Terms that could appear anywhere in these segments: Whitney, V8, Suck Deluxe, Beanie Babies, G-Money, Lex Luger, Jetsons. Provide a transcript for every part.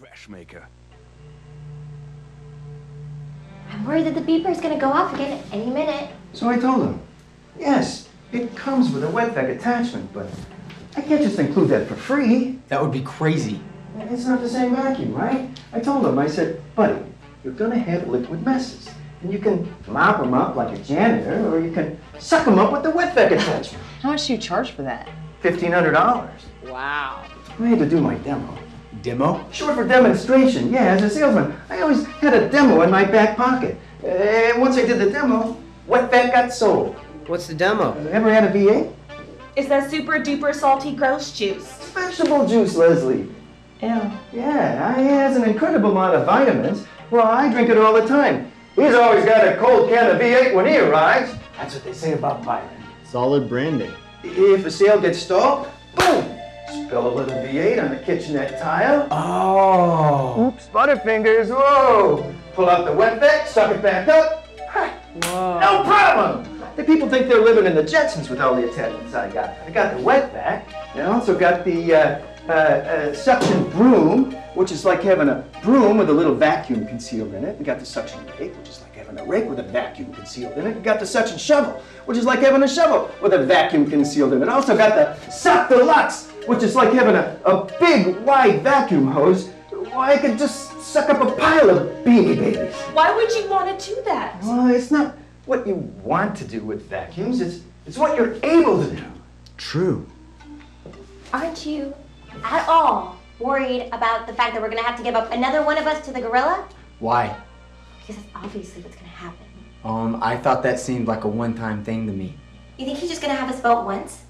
Fresh maker. I'm worried that the beeper is going to go off again any minute. So I told him, yes, it comes with a wet bag attachment, but I can't just include that for free. That would be crazy. It's not the same vacuum, right? I told him, I said, buddy, you're going to have liquid messes. And you can mop them up like a janitor, or you can suck them up with the wet bag attachment. How much do you charge for that? $1,500. Wow. I had to do my demo. Demo? Short for demonstration, yeah. As a salesman, I always had a demo in my back pocket. And once I did the demo, wet bag got sold. What's the demo? Ever had a V8? It's that super duper salty gross juice. Vegetable juice, Leslie. Yeah. Yeah, it has an incredible amount of vitamins. Well, I drink it all the time. He's always got a cold can of V8 when he arrives. That's what they say about vitamins. Solid branding. If a sale gets stalled, boom! Spill a little V8 on the kitchenette tile. Oh! Oops, Butterfingers, whoa! Pull out the wet bag, suck it back up. Whoa. No problem! The people think they're living in the Jetsons with all the attachments I got. I got the wet bag, and I also got the suction broom, which is like having a broom with a little vacuum concealed in it. We got the suction rake, which is like having a rake with a vacuum concealed in it. We got the suction shovel, which is like having a shovel with a vacuum concealed in it. I also got the Suck Deluxe, which is like having a big, wide vacuum hose. I could just suck up a pile of Beanie Babies. Why would you want to do that? Well, it's not what you want to do with vacuums. It's what you're able to do. True. Aren't you at all worried about the fact that we're going to have to give up another one of us to the gorilla? Why? Because that's obviously what's going to happen. I thought that seemed like a one-time thing to me. You think he's just going to have us vote once?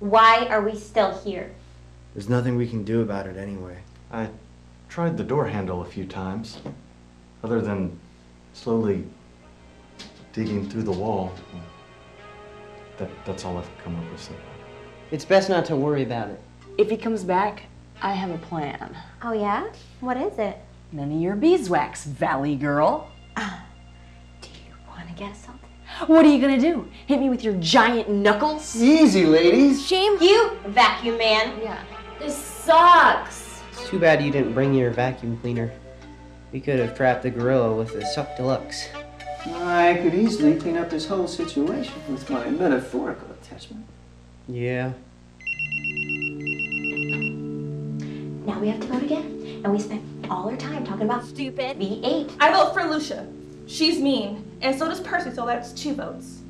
Why are we still here? There's nothing we can do about it anyway. I tried the door handle a few times, other than slowly digging through the wall. That's all I've come up with so far. It's best not to worry about it. If he comes back, I have a plan. Oh yeah? What is it? None of your beeswax, valley girl. Do you want to guess something? What are you gonna do? Hit me with your giant knuckles? Easy, ladies. Shame you, vacuum man. Yeah. This sucks. It's too bad you didn't bring your vacuum cleaner. We could have trapped the gorilla with the Suck Deluxe. I could easily clean up this whole situation with my metaphorical attachment. Yeah. Now we have to vote again, and we spent all our time talking about stupid V8. I vote for Lucia. She's mean, and so does Percy, so that's 2 votes.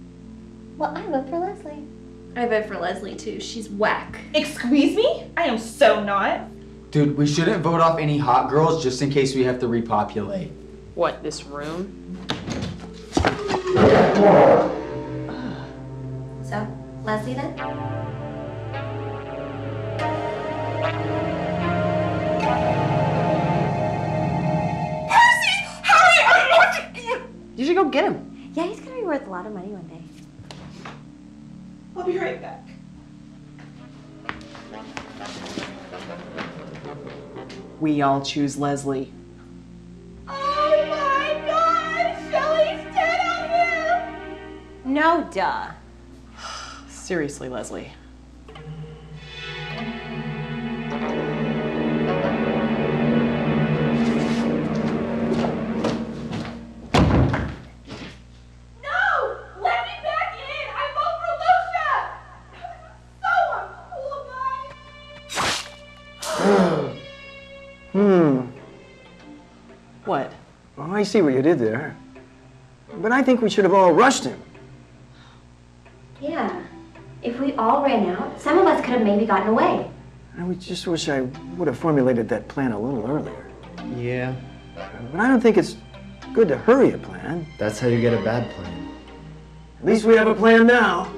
Well, I vote for Leslie. I vote for Leslie, too. She's whack. Excuse me? I am so not. Dude, we shouldn't vote off any hot girls just in case we have to repopulate. What, this room? So, Leslie then? You should go get him. Yeah, he's gonna be worth a lot of money one day. I'll be right back. We all choose Leslie. Oh my God, Shelly's dead on you! No, duh. Seriously, Leslie. What? Well, I see what you did there. But I think we should have all rushed him. Yeah. If we all ran out, some of us could have maybe gotten away. I just wish I would have formulated that plan a little earlier. Yeah. But I don't think it's good to hurry a plan. That's how you get a bad plan. At least we have a plan now.